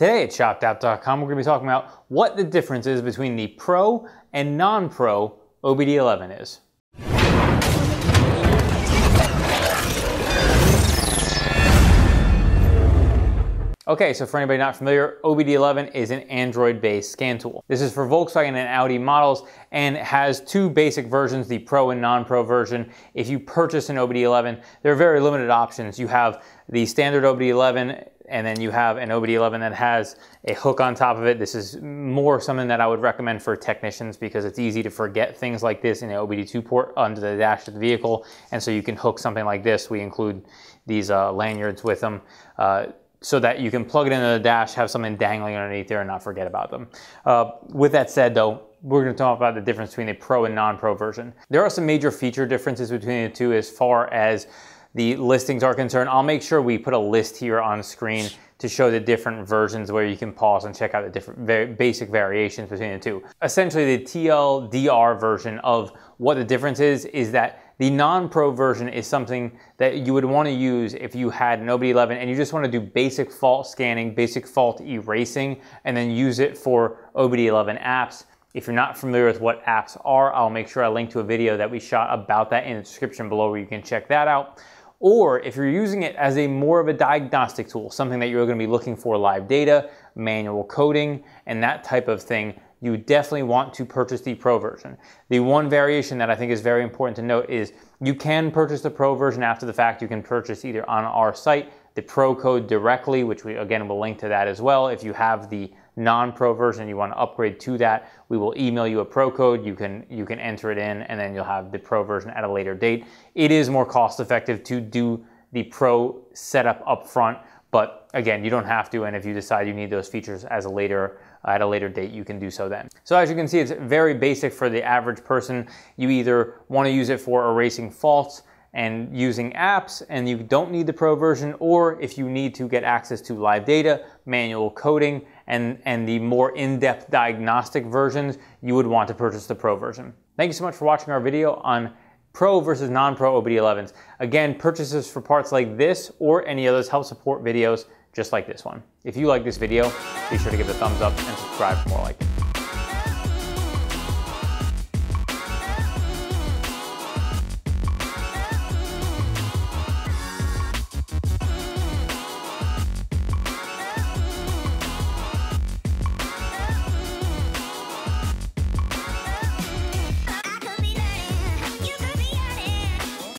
Today at shopdap.com, we're going to be talking about what the difference is between the Pro and non-Pro OBD11 is. Okay, so for anybody not familiar, OBD11 is an Android-based scan tool. This is for Volkswagen and Audi models and has two basic versions, the Pro and non-Pro version. If you purchase an OBD11, there are very limited options. You have the standard OBD11, and then you have an OBD11 that has a hook on top of it. This is more something that I would recommend for technicians because it's easy to forget things like this in the OBD2 port under the dash of the vehicle. And so you can hook something like this. We include these lanyards with them. So that you can plug it into the dash, have something dangling underneath there and not forget about them. With that said though, we're gonna talk about the difference between the Pro and non-Pro version. There are some major feature differences between the two as far as the listings are concerned. I'll make sure we put a list here on screen to show the different versions where you can pause and check out the different basic variations between the two. Essentially the TLDR version of what the difference is that the non-Pro version is something that you would want to use if you had an OBD11 and you just want to do basic fault scanning, basic fault erasing, and then use it for OBD11 apps. If you're not familiar with what apps are, I'll make sure I link to a video that we shot about that in the description below where you can check that out. Or if you're using it as a more of a diagnostic tool, something that you're going to be looking for live data, manual coding, and that type of thing, you definitely want to purchase the Pro version. The one variation that I think is very important to note is you can purchase the Pro version after the fact. You can purchase either on our site, the Pro code directly, which we again will link to that as well. If you have the non-Pro version, you want to upgrade to that, we will email you a Pro code. You can enter it in and then you'll have the Pro version at a later date. It is more cost effective to do the Pro setup up front, but again, you don't have to, and if you decide you need those features as a later at a later date, you can do so then. So as you can see, it's very basic for the average person. You either want to use it for erasing faults and using apps, and you don't need the Pro version, or if you need to get access to live data, manual coding, and the more in-depth diagnostic versions, you would want to purchase the Pro version. Thank you so much for watching our video on Pro versus non-Pro OBD11s. Again, purchases for parts like this or any others help support videos just like this one. If you like this video, be sure to give it a thumbs up and subscribe for more like this.